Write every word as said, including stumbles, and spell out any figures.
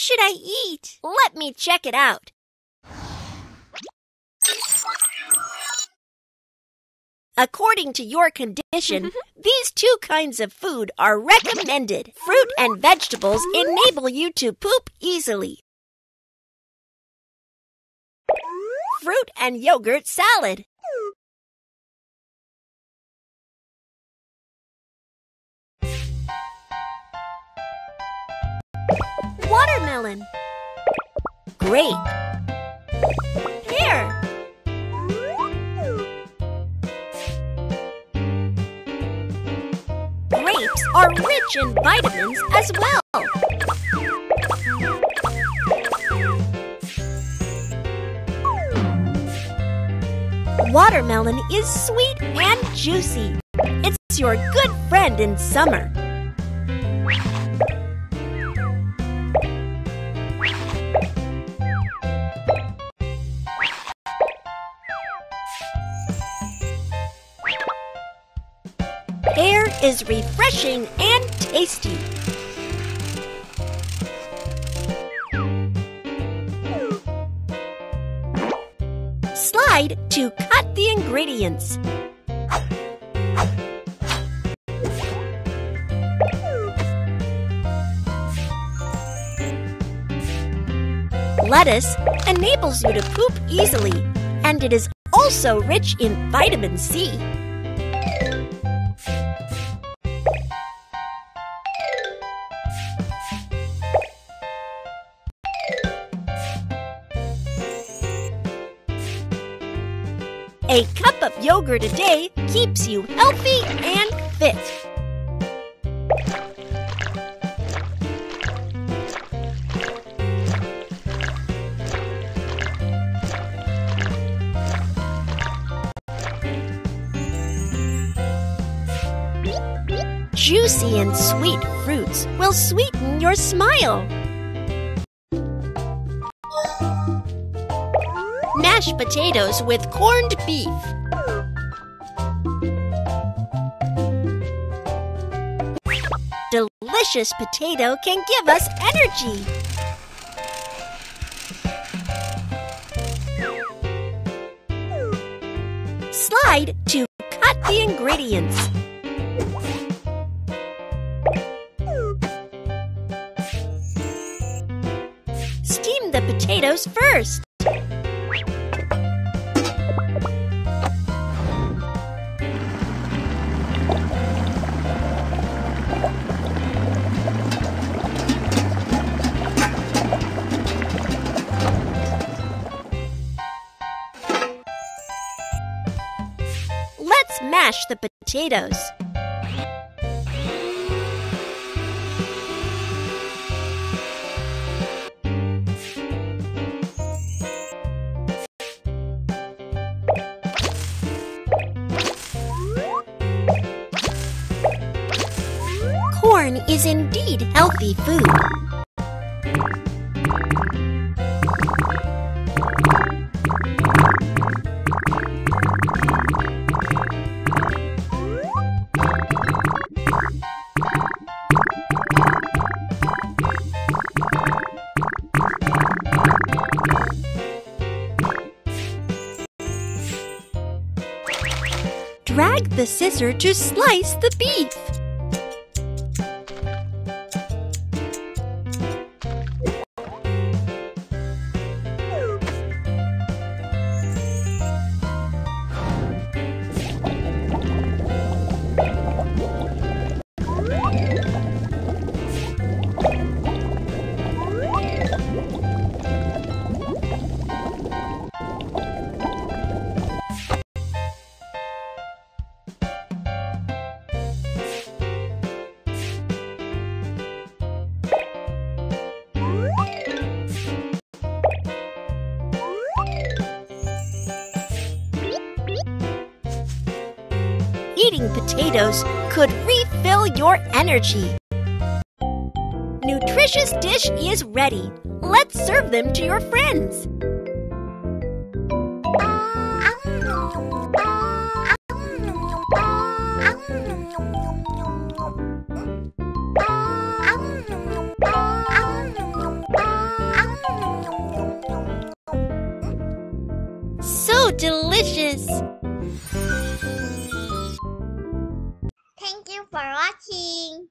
should I eat? Let me check it out. According to your condition, mm-hmm. these two kinds of food are recommended. Fruit and vegetables enable you to poop easily. Fruit and yogurt salad. Watermelon. Grape. Pear. Grapes are rich in vitamins as well. Watermelon is sweet and juicy. It's your good friend in summer. Pear is refreshing and tasty. Slide to cut the ingredients. Lettuce enables you to poop easily, and it is also rich in vitamin C. A cup of yogurt a day keeps you healthy and fit. Juicy and sweet fruits will sweeten your smile. Mashed potatoes with corned beef. Delicious potato can give us energy. Slide to cut the ingredients. Steam the potatoes first. Mash the potatoes. Corn is indeed healthy food. Drag the scissor to slice the beef. Eating potatoes could refill your energy. Nutritious dish is ready. Let's serve them to your friends. so delicious! Thank you for watching!